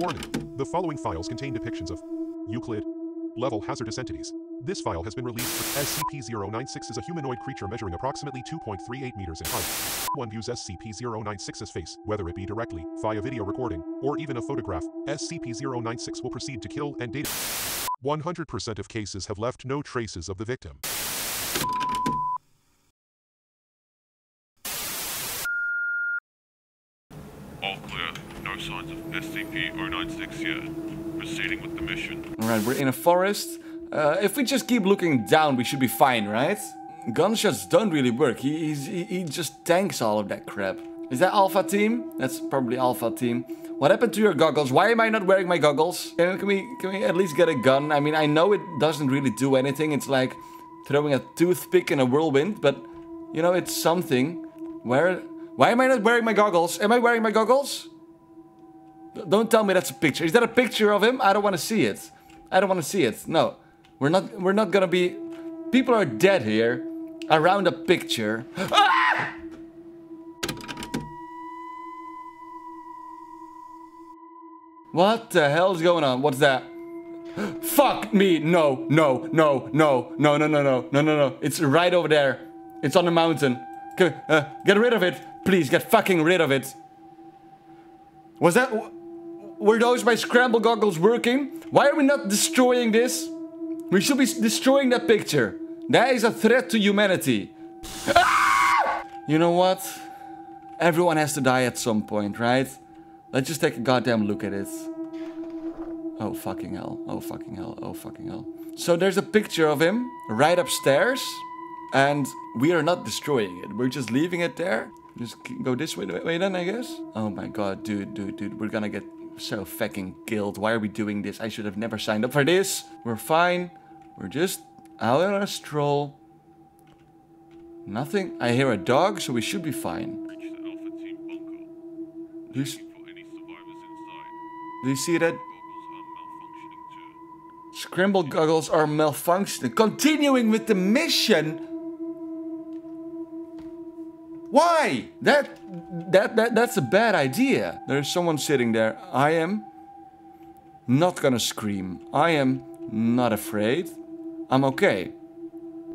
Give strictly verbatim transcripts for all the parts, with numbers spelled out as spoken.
Warning. The following files contain depictions of Euclid level hazardous entities. This file has been released for S C P zero nine six is a humanoid creature measuring approximately two point three eight meters in height. One views S C P zero nine six's face, whether it be directly, via video recording, or even a photograph. S C P zero nine six will proceed to kill and date. one hundred percent of cases have left no traces of the victim. All clear. No signs of S C P zero nine six yet. Proceeding with the mission. Alright, we're in a forest. Uh, if we just keep looking down, we should be fine, right? Gunshots don't really work. He, he's, he, he just tanks all of that crap. Is that Alpha Team? That's probably Alpha Team. What happened to your goggles? Why am I not wearing my goggles? Can, can we can we at least get a gun? I mean, I know it doesn't really do anything. It's like throwing a toothpick in a whirlwind, but, you know, it's something. Where? Why am I not wearing my goggles? Am I wearing my goggles? Don't tell me that's a picture. Is that a picture of him? I don't want to see it. I don't want to see it. No, we're not. We're not gonna be. People are dead here, around a picture. Ah! What the hell is going on? What's that? Fuck me! No! No! No! No! No! No! No! No! No! No! It's right over there. It's on the mountain. G- uh, get rid of it, please. Get fucking rid of it. Was that? Were those my scramble goggles working? Why are we not destroying this? We should be destroying that picture. That is a threat to humanity. Ah! You know what? Everyone has to die at some point, right? Let's just take a goddamn look at it. Oh fucking hell. Oh fucking hell. Oh fucking hell. So there's a picture of him right upstairs. And we are not destroying it. We're just leaving it there. Just go this way, way then, I guess. Oh my god, dude, dude, dude. We're gonna get so fucking killed. Why are we doing this? I should have never signed up for this. We're fine. We're just out on a stroll. Nothing. I hear a dog, so we should be fine. Reach the Alpha Team bunker. Do you, for any survivors inside. Do you see that? Scramble goggles are malfunctioning. Continuing with the mission. Why? That, that, that, that's a bad idea. There's someone sitting there. I am not gonna scream. I am not afraid. I'm okay.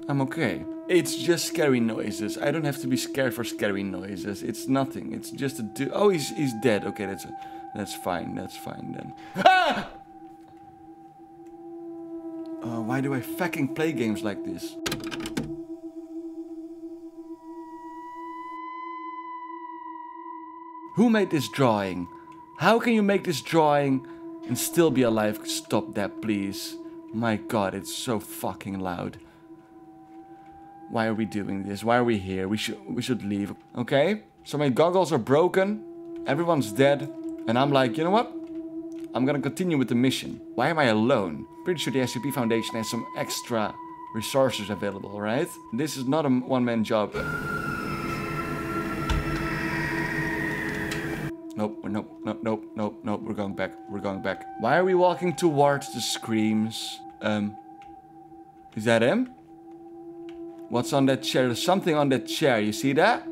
I'm okay. It's just scary noises. I don't have to be scared for scary noises. It's nothing. It's just a do. Oh, he's, he's dead. Okay, that's, a, that's fine. That's fine then. Ah! Uh, why do I fucking play games like this? Who made this drawing? How can you make this drawing and still be alive? Stop that, please. My god, it's so fucking loud. Why are we doing this? Why are we here? We should we should leave. Okay? So my goggles are broken. Everyone's dead. And I'm like, you know what? I'm gonna continue with the mission. Why am I alone? Pretty sure the S C P Foundation has some extra resources available, right? This is not a one-man job. Nope, nope, nope, nope, nope, nope, we're going back, we're going back. Why are we walking towards the screams? Um, is that him? What's on that chair? There's something on that chair, you see that?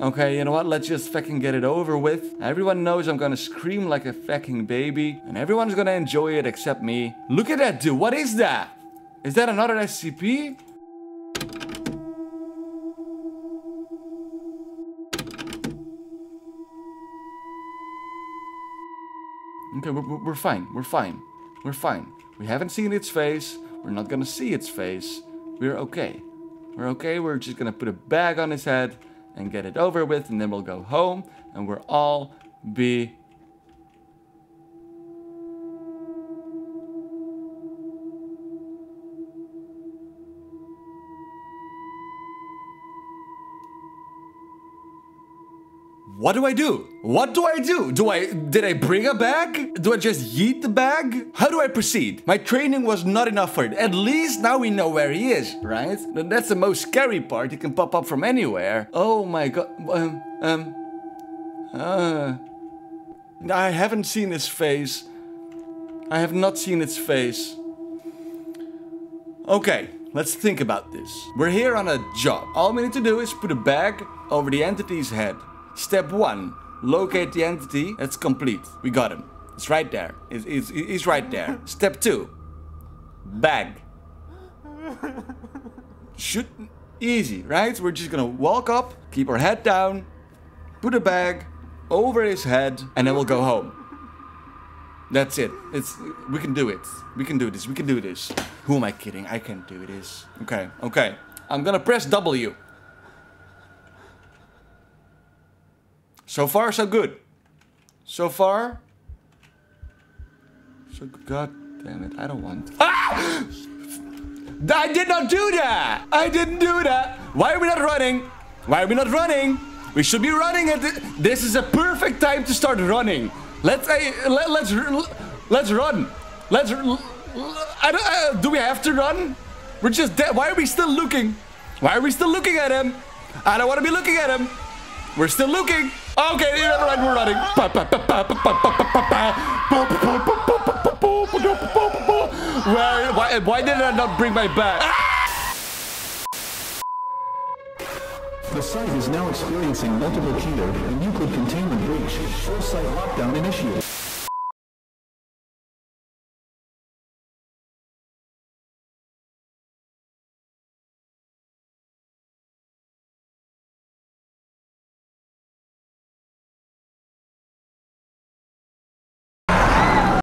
Okay, you know what, let's just fucking get it over with. Everyone knows I'm gonna scream like a fucking baby. And everyone's gonna enjoy it except me. Look at that dude, what is that? Is that another S C P? Okay, we're, we're fine, we're fine, we're fine. We haven't seen its face, we're not gonna see its face. We're okay. We're okay, we're just gonna put a bag on his head and get it over with, and then we'll go home, and we'll all be... What do I do? What do I do? Do I, did I bring a bag? Do I just yeet the bag? How do I proceed? My training was not enough for it. At least now we know where he is, right? That's the most scary part. He can pop up from anywhere. Oh my god. Um, um, uh, I haven't seen his face. I have not seen its face. Okay. Let's think about this. We're here on a job. All we need to do is put a bag over the entity's head. Step one, locate the entity. That's complete. We got him. It's right there. It's, it's, it's right there. Step two. Bag. Should... Easy, right? We're just gonna walk up, keep our head down, put a bag over his head, and then we'll go home. That's it. It's we can do it. We can do this. We can do this. Who am I kidding? I can't do this. Okay, okay. I'm gonna press W. So far, so good. So far, so good. God damn it! I don't want. Ah! I did not do that! I didn't do that! Why are we not running? Why are we not running? We should be running at the, this is a perfect time to start running. Let's uh, let, let's let's run. Let's I don't uh, do we have to run? We're just dead. Why are we still looking? Why are we still looking at him? I don't want to be looking at him. We're still looking. Okay, never mind, we're running. Where, why, why did I not bring my bag? Ah! The site is now experiencing multiple keter and Euclid containment breach. Full site lockdown initiated.